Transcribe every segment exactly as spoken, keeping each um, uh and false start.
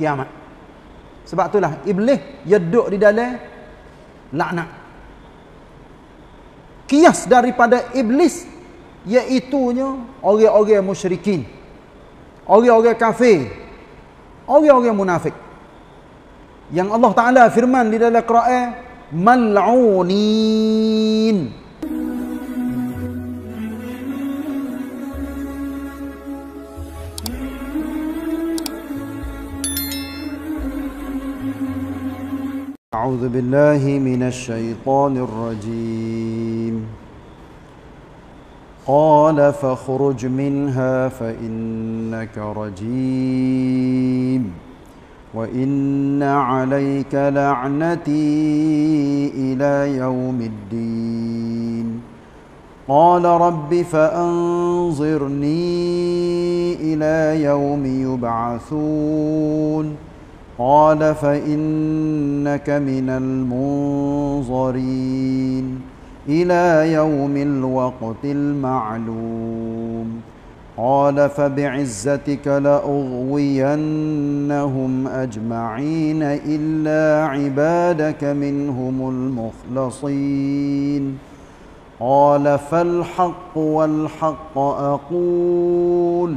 kiamat. Sebab itulah iblis dia duduk di dalam laknat. Kias daripada iblis iaitunya orang-orang musyrikin, orang-orang kafir, orang-orang munafik. Yang Allah Ta'ala firman di dalam Quran, mal'unin. أعوذ بالله من الشيطان الرجيم. قال فاخرج منها فإنك رجيم وإن عليك لعنتي إلى يوم الدين قال رب فأنظرني إلى يوم يبعثون قال فإنك من المنظرين إلى يوم الوقت المعلوم قال فبعزتك لأغوينهم أجمعين إلا عبادك منهم المخلصين قال فالحق والحق أقول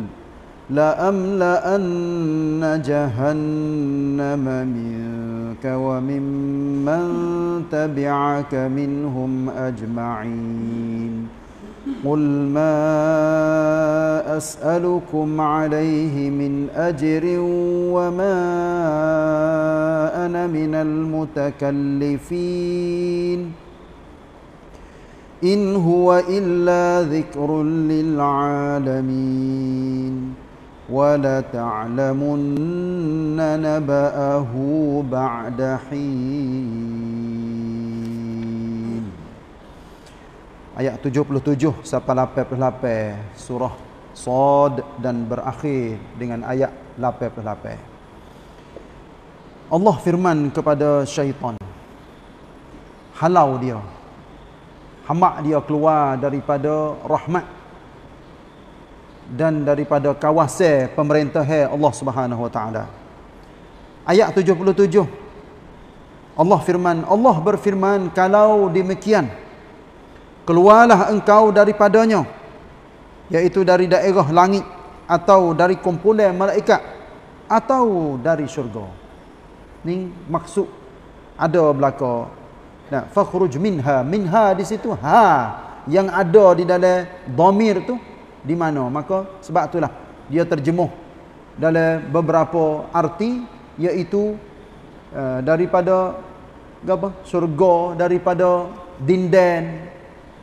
لأملأن جهنم منك ومن من تبعك منهم أجمعين قل ما أسألكم عليه من أجر وما أنا من المتكلفين إن هو إلا ذكر للعالمين وَلَتَعْلَمُنَّ نَبَأَهُ بَعْدَ حِينٍ. Ayat tujuh puluh tujuh sampai lapan puluh lapan surah Sad dan berakhir dengan ayat lapan puluh lapan. Allah firman kepada syaitan, halau dia, hamak dia keluar daripada rahmat dan daripada kawasan pemerintahan Allah Subhanahu Wa Taala. Ayat tujuh puluh tujuh Allah firman, Allah berfirman, kalau demikian keluarlah engkau daripadanya, iaitu dari daerah langit atau dari kumpulan malaikat atau dari syurga. Ni maksud ada belaka. Nah, fakhruj minha, minha di situ ha yang ada di dalam dhamir tu di mana, maka sebab itulah dia terjemuh dalam beberapa arti, iaitu uh, daripada apa, syurga, daripada dinden,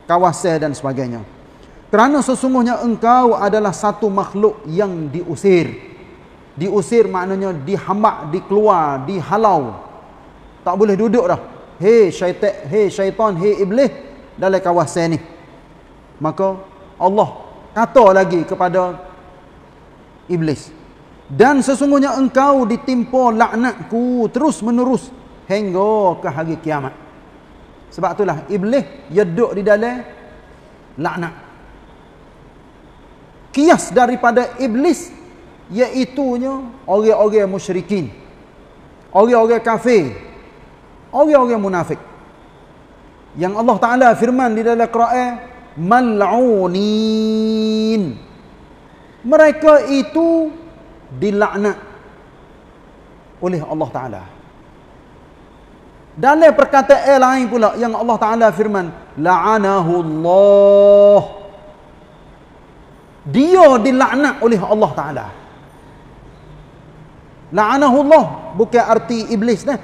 kawasan dan sebagainya. Kerana sesungguhnya engkau adalah satu makhluk yang diusir. Diusir maknanya dihamak, dikeluar, dihalau, tak boleh duduk dah. Hei syaitan, hei syaitan, hei iblis dalam kawasan ni. Maka Allah kata lagi kepada iblis, dan sesungguhnya engkau ditimpa laknatku terus menerus hingga ke hari kiamat. Sebab itulah iblis dia duduk di dalam laknat. Kias daripada iblis iaitunya orang-orang musyrikin, orang-orang kafir, orang-orang munafik. Yang Allah Ta'ala firman di dalam Quran, mal'unin, mereka itu dilaknat oleh Allah Ta'ala. Dalam perkataan lain pula yang Allah Ta'ala firman, la'anahullah, dia dilaknat oleh Allah Ta'ala. La'anahullah bukan arti iblis dah,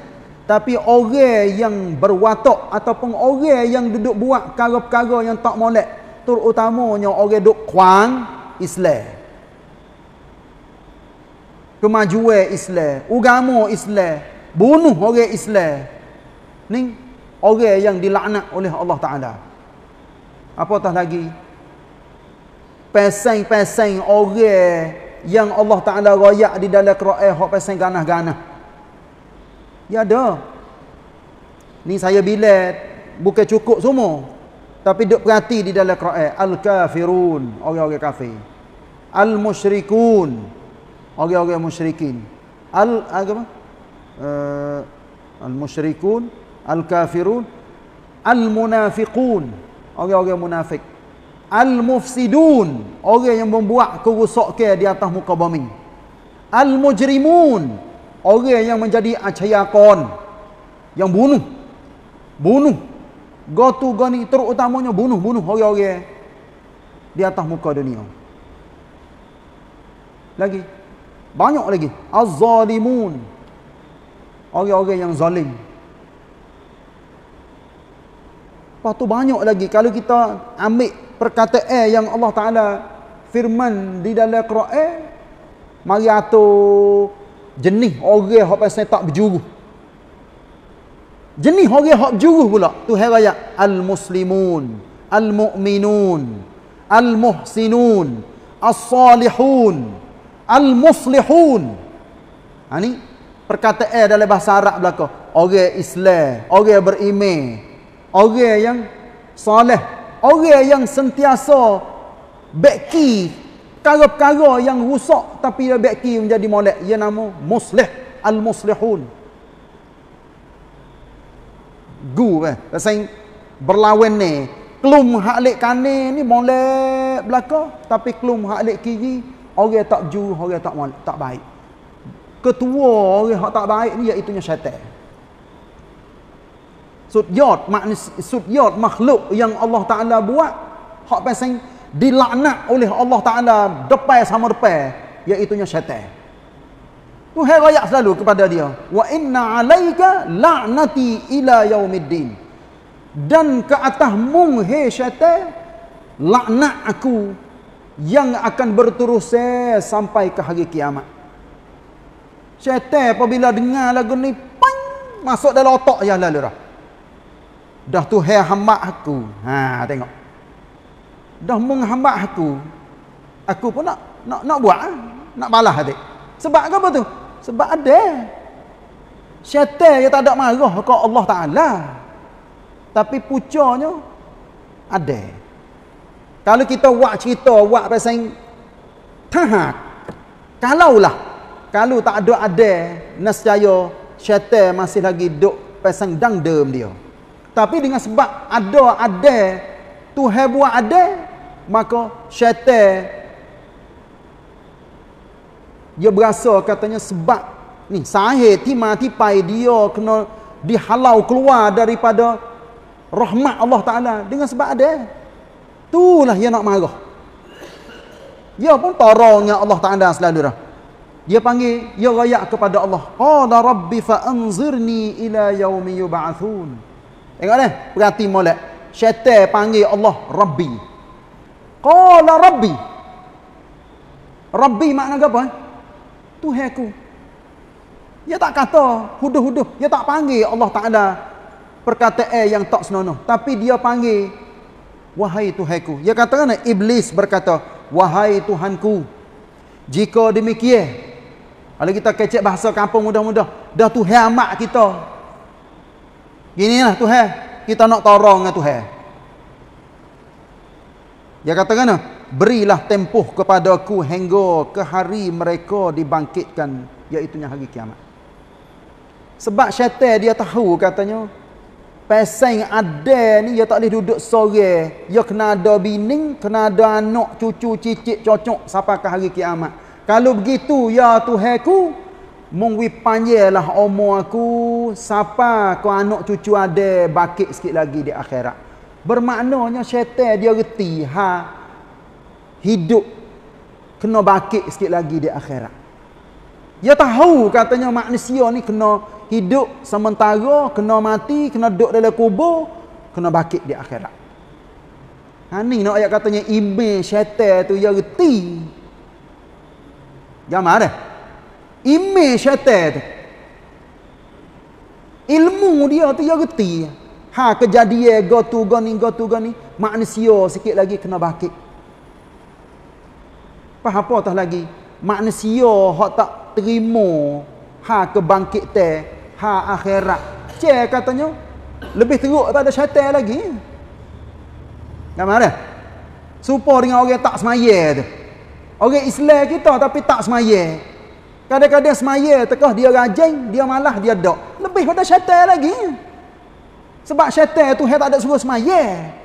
tapi orang yang berwatak ataupun orang yang duduk buat perkara-perkara yang tak molek, terutamanya orang duduk kuang Islam, kemajuan Islam, agama Islam, bunuh orang Islam. Ni orang yang dilaknat oleh Allah Ta'ala. Apatah lagi pasang-pasang orang yang Allah Ta'ala royak di dalam Quran, hak pasang ganah-ganah. Ya ada. Ni saya bilat bukan cukup semua, tapi duk perhati di dalam Quran, al-kafirun, orang-orang kafir, al-musyrikun, orang-orang musyrikin, المشركون، الكافرون، المنافقون orang-orang munafik, al-mufsidun orang yang membuat kerusakan di atas muka bumi, al-mujrimun orang yang menjadi acayakon, yang bunuh bunuh gotu gani, terutamanya bunuh-bunuh orang-orang di atas muka dunia. Lagi banyak lagi, az-zalimun orang-orang yang zalim. Lepas tu banyak lagi. Kalau kita ambil perkataan yang Allah Ta'ala firman di dalam Quran, mari atur jenis orang yang pasal tak berjuru. Jenis orang yang berjuru pula tu herayat al-muslimun, al-mu'minun, al-muhsinun, as-salihun, al-muslihun. Ha, ni perkataan dalam bahasa Arab belaka. Orang Islam, orang beriman, orang yang soleh, orang yang sentiasa beki perkara-perkara yang rusak tapi dia beki menjadi molek. Ia nama muslih, al-muslihun. Gu eh, pasal berlawan ni, kelum hak lek kanan ni molek belaka, tapi kelum hak lek kiri orang tak jujur, orang tak molek, tak baik. Ketua orang hak tak baik ni iaitu syaitan. Sudyat makna sudyat makhluk yang Allah Taala buat hak pasang dilaknat oleh Allah Taala depan sama depan iaitu syaitan. Tu herayat selalu kepada dia. Wa inna alayka la'nati ila yaumiddin. Dan ke atasmu he syaitan laknat aku yang akan berterus sampai ke hari kiamat. Syaitan apabila dengar lagu ni, pang, masuk dalam otak dia lalu dah. Dah tu hai hambat aku. Ha, tengok. Dah menghambat aku. Aku pun nak nak, nak buat ha? Nak balas adik. Sebab apa tu? Sebab ada. Syaitan dia tak ada marah ke Allah Taala. Tapi pucanya ada. Kalau kita buat cerita, buat pasang tahak, kalaulah, kalau tak ada ada, nescaya syaitan masih lagi duduk pasang dangdem dia. Tapi dengan sebab ada ada, Tuhan buat ada, maka syaitan dia berasa katanya sebab ni sahih timah tipai dia kena dihalau keluar daripada rahmat Allah Ta'ala dengan sebab ada. Itulah dia nak marah. Dia pun tarang yang Allah Ta'ala selalu dah. Dia panggil, dia rayak kepada Allah. Qala rabbi fa'anzirni ila yaumi yub'atsun. Tengok dah, perhati molek. Syaitan panggil Allah Rabbi. Qala rabbi. Rabbi makna apa? Tuhan aku. Dia tak kata huduh-huduh. Dia tak panggil Allah Ta'ala perkataan yang tak senonoh. Tapi dia panggil wahai Tuhanku. Dia katakan iblis berkata, wahai Tuhanku, jika demikian, kalau kita kecek bahasa kampung mudah-mudah, dah Tuhan amat kita. Ginilah Tuhan, kita nak tarang dengan Tuhan. Dia katakan, berilah tempoh kepadaku hingga ke hari mereka dibangkitkan, iaitu hari kiamat. Sebab syaitan dia tahu katanya, pasang ada ni dia tak boleh duduk sore. Dia kena ada bini, kena ada anak, cucu, cicit, cocok sampai ke hari kiamat. Kalau begitu, ya Tuhanku, mungwi panjanglah umur aku sampai ke anak cucu ada bakit sikit lagi di akhirat. Bermaknanya syaitan dia reti ha hidup kena bakit sikit lagi di akhirat. Dia tahu katanya manusia ni kena hidup sementara, kena mati, kena duduk dalam kubur, kena bakit di akhirat. Ha, ni nak ayat katanya iblis syaitan tu dia reti. Jamaah dah. Iblis syaitan tu. Ilmu dia tu dia reti. Ha kejadian gotu gani gotu gani manusia sikit lagi kena bakit. Faham apa tah lagi? Manusia hak tak terima ha kebangkitan ha akhirat. Cik katanya lebih teruk tak ada syaitan lagi. Nama ada? Supaya dengan orang tak semaya tu. Orang Islam kita tapi tak semaya. Kadang-kadang semaya tekah dia rajin, dia malah dia dak. Lebih pada syaitan lagi. Sebab syaitan tu hang tak ada suruh semaya.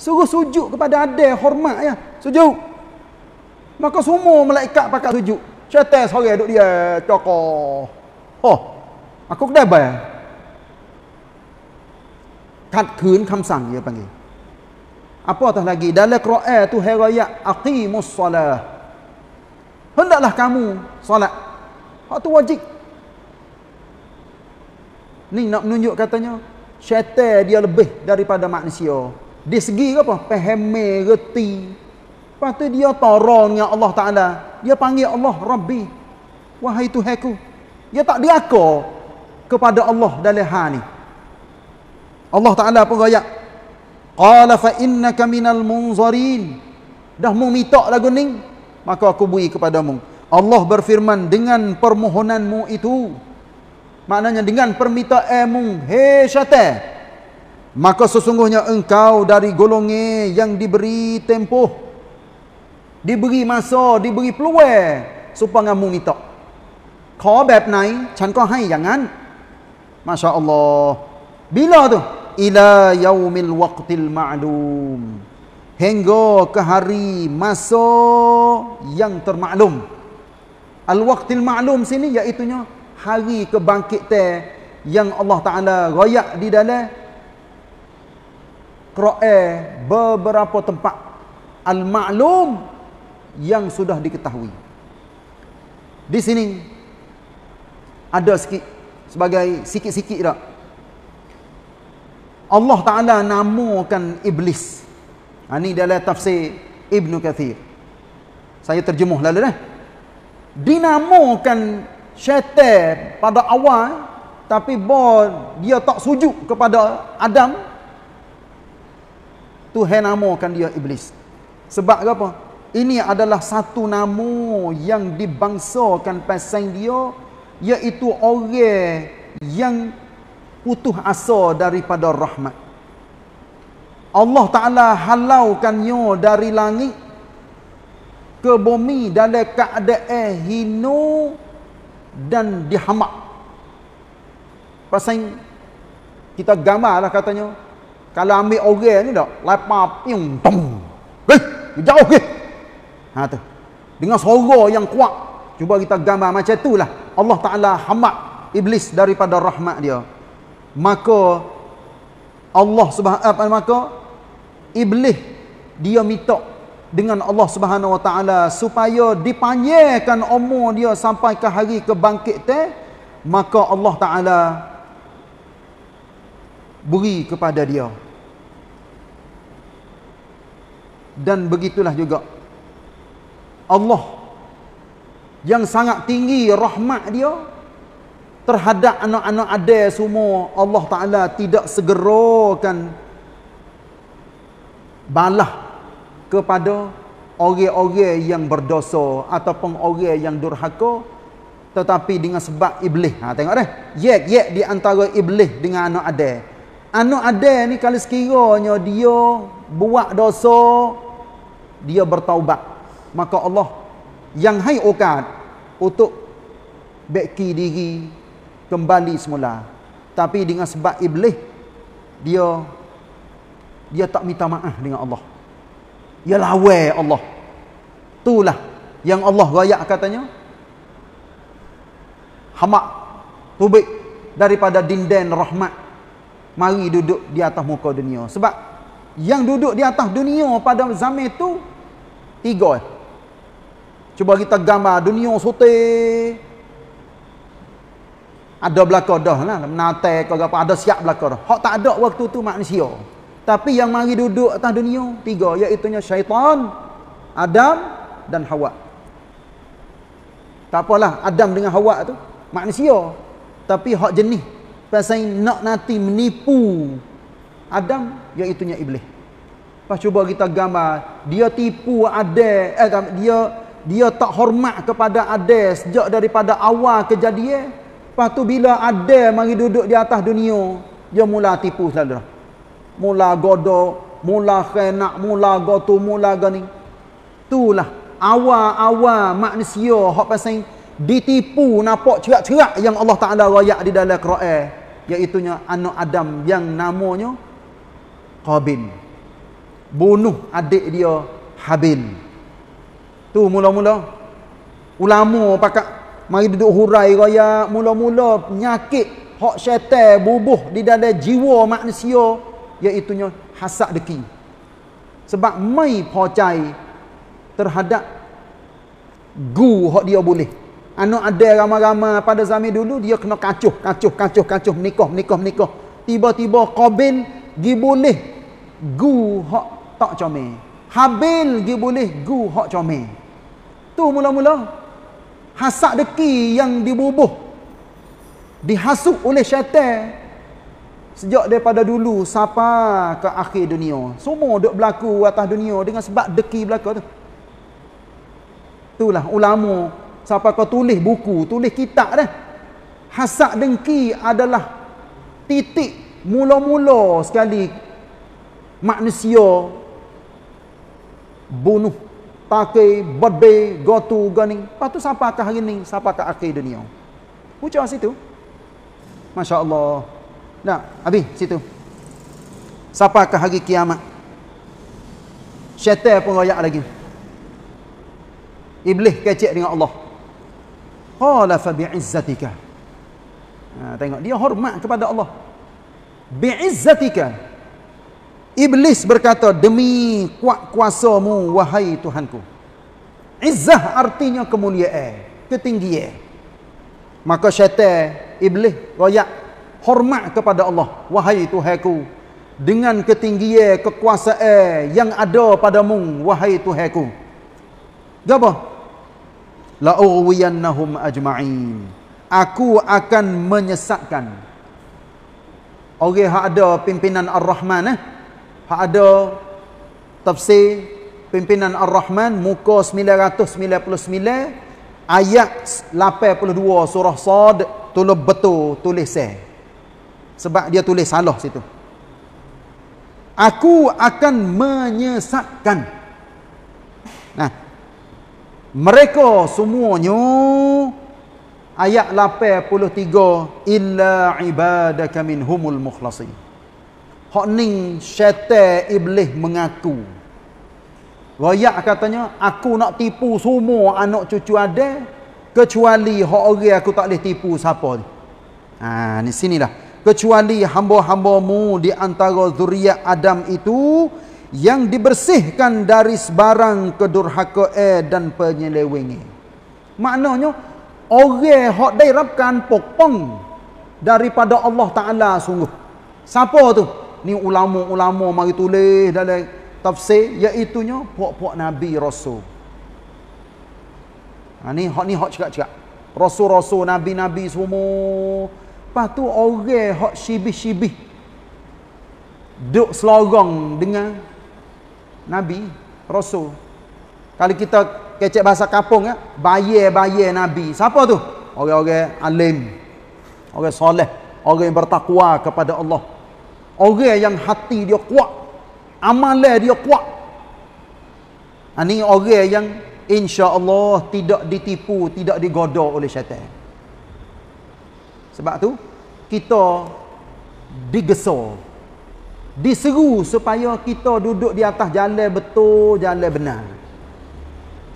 Suruh sujud kepada adil, hormat ya. Sujud. Maka semua malaikat pakat sujud. Syaitan seorang duk dia cakap. Oh. Aku kedabai. Kat kun kamsang dia panggil. Apa atas lagi? Dalam Quran tu hang royak aqimus solah. Hendaklah kamu solat. Hak tu wajib. Ni nak menunjuk katanya syaitan dia lebih daripada manusia. Di segi apa? Pahami, reti. Lepas tu dia tarang dengan Allah Ta'ala. Dia panggil Allah Rabbi. Wahai Tuhanku. Dia tak diakar kepada Allah dalam hal ni. Allah Ta'ala pun rakyat. Qala fa innaka minal munzarin. Dah mu minta lagu ni. Maka aku beri kepadamu. Allah berfirman dengan permohonanmu itu, maknanya dengan permintaanmu, hei syaitan, maka sesungguhnya engkau dari golongan yang diberi tempoh, diberi masa, diberi peluang supaya kamu minta. Kau bab nai,ฉันก็ให้อย่างนั้น. Masya Allah. Bila tu? Ila yaumil waqtil ma'lum. Hingga ke hari masa yang termaklum. Al-waqtil ma'lum sini iaitunya hari kebangkitan yang Allah Ta'ala royak di dalam Quran beberapa tempat. Al-ma'lum yang sudah diketahui. Di sini ada sikit sebagai sikit-sikit dah. Allah Ta'ala namakan iblis. Ini dalam tafsir Ibn Kathir. Saya terjemuh lalu dah. Dinamakan syaitan pada awal, tapi dia tak sujud kepada Adam, Tuhan namakan dia iblis. Sebab apa? Ini adalah satu nama yang dibangsakan pasang dia, iaitu orang yang putus asa daripada rahmat. Allah Ta'ala halaukannya dari langit ke bumi dalam keadaan hina dan dihamak. Pasal kita gambarlah katanya, kalau ambil orang ni dak lapar piung tong. Eh, jauh ke? Ha tu. Dengan suara yang kuat. Cuba kita gambar macam itulah Allah Taala hamak iblis daripada rahmat dia. Maka Allah Subhanahu maka iblis dia minta dengan Allah Subhanahu Wa Taala supaya dipanjangkan umur dia sampai ke hari kebangkitan, maka Allah Taala beri kepada dia. Dan begitulah juga Allah yang sangat tinggi rahmat dia terhadap anak-anak Adam semua. Allah Taala tidak segerakan balah kepada orang-orang yang berdosa ataupun orang yang durhaka, tetapi dengan sebab iblis. Ha tengok dah. Yek-yek di antara iblis dengan anak Adam. Anak Adam ni kalau sekiranya dia buat dosa, dia bertaubat, maka Allah yang hai okat untuk beki diri kembali semula. Tapi dengan sebab iblis dia dia tak minta maaf dengan Allah. Ya lawa Allah. Itulah yang Allah royak katanya hamak tubik daripada dinden rahmat. Mari duduk di atas muka dunia. Sebab yang duduk di atas dunia pada zaman itu tiga. Cuba kita gambar dunia sote. Ada belaka dah lah, menatai ke apa, ada siap belaka dah. Hak tak ada waktu tu manusia. Tapi yang mari duduk atas dunia tiga, iaitunya syaitan, Adam dan Hawa. Tak apalah Adam dengan Hawa tu manusia, tapi hak jenis pasal nak nanti menipu Adam, iaitunya iblis. Pas cuba kita gambar, dia tipu Adam, eh, dia dia tak hormat kepada Adam sejak daripada awal kejadian. Lepas tu bila Adam mari duduk di atas dunia, dia mula tipu selalu. Mula godo, mula khenak, mula gotu, mula gani. Itulah awal-awal manusia hak pasal ditipu nampak cerak-cerak yang Allah Ta'ala rayak di dalam Quran, iaitunya anak Adam yang namanya Qabil, bunuh adik dia Habil. Tu mula-mula ulama pakat mari duduk hurai rayak, mula-mula penyakit hak syaitan bubuh di dalam jiwa manusia, iaitunya hasad deki. Sebab mai percaya terhadap gu hak dia boleh. Anak ada ramai-ramai pada zaman dulu dia kena kacuh, kacuh, kacuh, kacuh, nikah, nikah, nikah. Tiba-tiba Qabil gi boleh gu hak tak comel. Habil gi boleh gu hak comel. Tu mula-mula hasad deki yang dibubuh, dihasut oleh syaitan sejak daripada dulu sampai ke akhir dunia. Semua duk berlaku atas dunia dengan sebab deki belaka tu. Itulah ulama siapa kau tulis buku, tulis kitab dah. Hasad dengki adalah titik mula-mula sekali manusia bunuh, pakai berde, gotu, gani. Lepas tu siapa ke hari ni, siapa ke akhir dunia. Ucap situ. Masya Allah. Nah, habis situ. Siapa ke hari kiamat. Syaitan pun royak lagi. Iblis kecek dengan Allah. Qala fa bi'izzatika. Ha, tengok dia hormat kepada Allah. Bi'izzatika. Iblis berkata, demi kuat kuasamu wahai Tuhanku. Izzah artinya kemuliaan, ketinggian. Maka syaitan iblis royak hormat kepada Allah, wahai Tuhanku, dengan ketinggian kekuasaan yang ada padamu wahai Tuhanku. Gabah la'uwiyannahum ajma'in, aku akan menyesatkan orang yang ada pimpinan Ar-Rahman, eh? Hak ada tafsir pimpinan Ar-Rahman muka sembilan ratus sembilan puluh sembilan ayat lapan puluh dua surah Sad, tulis betul, tulis eh. Sebab dia tulis salah situ. Aku akan menyesatkan. Nah, mereka semuanya ayat lapan puluh tiga illa ibadaka minhumul mukhlasin. Hak ning syaitan iblis mengaku. Royak katanya aku nak tipu semua anak cucu ada kecuali hak orang aku tak boleh tipu siapa. Ha ni sinilah. Kecuali hamba-hambamu di antara zuriat Adam itu yang dibersihkan dari sebarang kedurhakaan dan penyelewengan. Maknanya orang hak dirapkan pokpong daripada Allah Taala sungguh. Siapa tu? Ni ulama-ulama mari tulis dalam tafsir, iaitu nya puak-puak nabi rasul. Ha ni hak ni hak cakap-cakap. Rasul-rasul, nabi-nabi semua. Patu orang hak sibih-sibih duk selorong dengan Nabi, Rasul. Kalau kita kecek bahasa kampung, ya, bayar-bayar Nabi. Siapa tu? Orang-orang alim, orang soleh, orang yang bertakwa kepada Allah, orang yang hati dia kuat, amalan dia kuat. Ini orang yang insya-Allah tidak ditipu, tidak digoda oleh syaitan. Sebab tu kita digesa, diseru supaya kita duduk di atas jalan betul, jalan benar.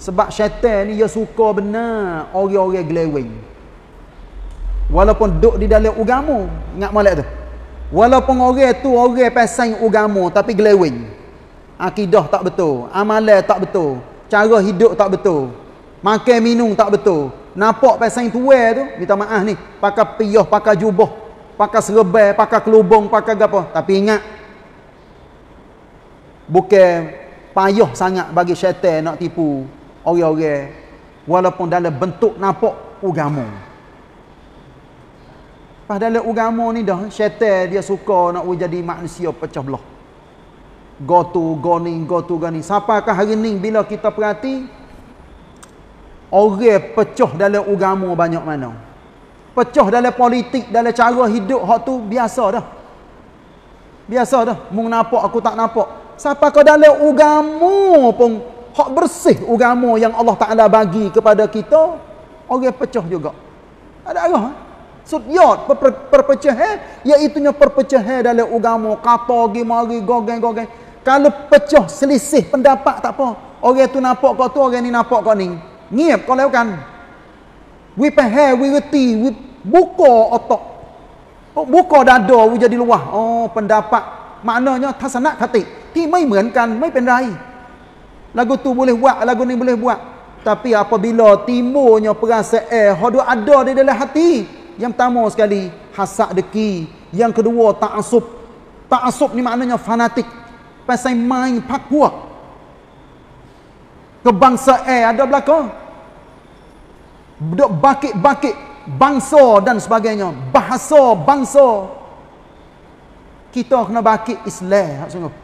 Sebab syaitan ni dia suka benar orang-orang geleweng. Walaupun duduk di dalam agama, ingat molek tu. Walaupun orang tu orang pasang agama tapi geleweng. Akidah tak betul, amalan tak betul, cara hidup tak betul, makan minum tak betul. Nampak pasang tuan tu, minta maaf ni, pakai piyah, pakai jubah, pakai serban, pakai kelubung, pakai gapo. Tapi ingat bukan payah sangat bagi syaitan nak tipu orang-orang walaupun dalam bentuk nampak agama. Pas dalam agama ni dah syaitan dia suka nak jadi manusia pecah belah. Go to goni, go to goni. Sampai ke hari ni bila kita perhati orang pecah dalam agama banyak mana. Pecah dalam politik, dalam cara hidup hak tu biasa dah. Biasa dah. Mung nampak aku tak nampak. Siapa kau dalam agama pun hak bersih agama yang Allah Ta'ala bagi kepada kita, orang pecah juga. Ada arah. Sudyat per, per, perpecahan iaitu perpecahan dalam agama, kata gi mari gogeng-gogeng. Kalau pecah selisih pendapat tak apa. Orang tu nampak kau tu, orang ni nampak kau ni. Ngiap kau lakukan. We faham, we reti, we buka otak. Buka dada, we jadi luah. Oh, pendapat. Maknanya tasanak hati. Ti mai merengkan, mai pendai. Lagu tu boleh buat, lagu ni boleh buat. Tapi apabila timbulnya perasaan eh, hadu ada di dalam hati. Yang pertama sekali, hasad deki. Yang kedua, ta'asub. Ta'asub ni maknanya fanatik. Pasal main pakua. Kebangsaan eh, ada belakang. Bakit-bakit bangsa dan sebagainya. Bahasa bangsa. Kita kena bakit Islam. Sungguh.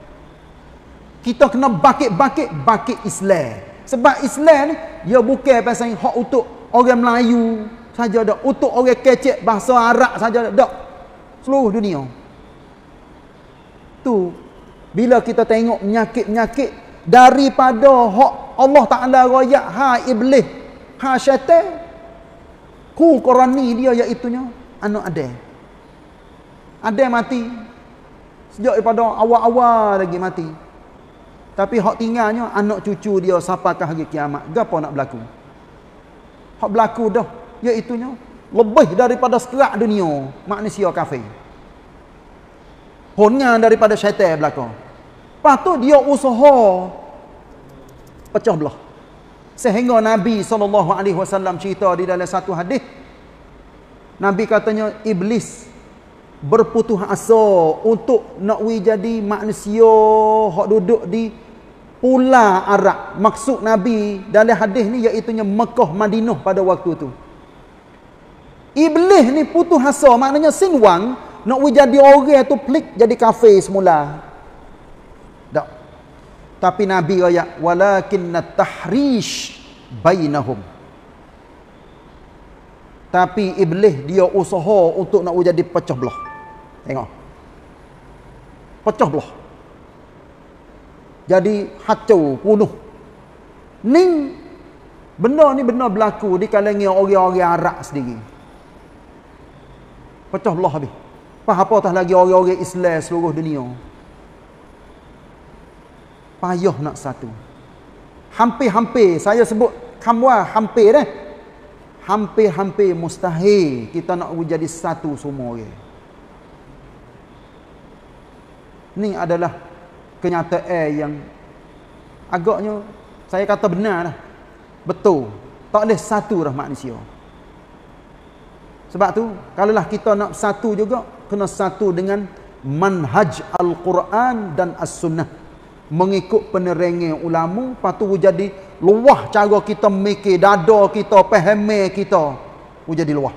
Kita kena bakit-bakit, bakit Islam. Sebab Islam ni, dia bukan pasal hak untuk orang Melayu saja dah. Untuk orang kecek bahasa Arab saja dah. Seluruh dunia. Tu, bila kita tengok penyakit-penyakit daripada hak Allah Ta'ala royak, ha iblis, ha syaitan, ku korani dia iaitunya, anak Adam. Adam mati. Sejak daripada awal-awal lagi mati. Tapi hak tinggalnya anak cucu dia sampai ke hari kiamat. Gapo nak berlaku? Hak berlaku dah iaitunya lebih daripada sekerat dunia manusia kafir. Hongan daripada syaitan berlaku. Lepas tu dia usaha pecah belah. Sehingga Nabi sallallahu alaihi wasallam cerita di dalam satu hadis. Nabi katanya iblis berputus asa untuk nak we jadi manusia hok duduk di Pulau Arab. Maksud Nabi dalam hadis ni iaitu Mekah Madinah pada waktu tu. Iblis ni putus asa, maknanya sinwang nak we jadi orang tu pelik jadi kafir semula. Tak. Tapi Nabi royak walakinnat tahrish bainahum. Tapi iblis dia usaha untuk nak jadi pecah belah. Tengok. Pecah belah. Jadi hacau, punuh. Ning benda ni benda berlaku di kalangan orang-orang Arab sendiri. Pecah belah habis. Faham apa tak lagi orang-orang Islam seluruh dunia. Payah nak satu. Hampir-hampir saya sebut kamwa hampir dah. Eh? Hampir-hampir mustahil kita nak jadi satu semua orang. Ini adalah kenyataan yang agaknya saya kata benar lah. Betul. Tak boleh satu dah manusia. Sebab tu, kalaulah kita nak satu juga, kena satu dengan manhaj Al-Quran dan As-Sunnah. Mengikut penerangan ulama, patu jadi luah cara kita mikir, dada kita, pahami kita, jadi luah.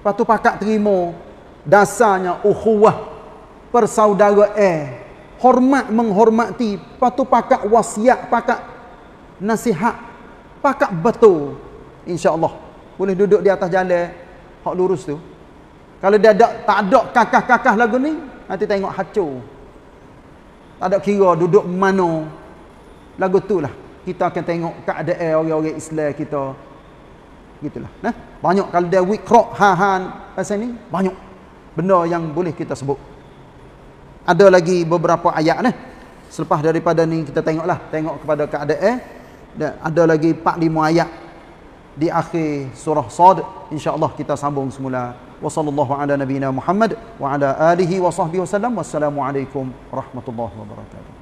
Patu pakak terima dasarnya ukhuwah, persaudaraan, hormat menghormati, patu pakak wasiat, pakak nasihat, pakak betul. Insya-Allah boleh duduk di atas jalan hak lurus tu. Kalau dia tak ada kakah-kakah lagu ni, nanti tengok hacau. Tak ada kira duduk mana. Lagu tu lah. Kita akan tengok keadaan orang-orang Islam kita. Gitulah. Nah, banyak kalau dia wikrok, ha-han. Pasal ni, banyak. Benda yang boleh kita sebut. Ada lagi beberapa ayat. Nah. Selepas daripada ni, kita tengoklah. Tengok kepada keadaan. Dan ada lagi empat lima ayat. Di akhir surah Sad. InsyaAllah kita sambung semula. وصلى الله على نبينا محمد وعلى آله وصحبه وسلم والسلام عليكم ورحمة الله وبركاته.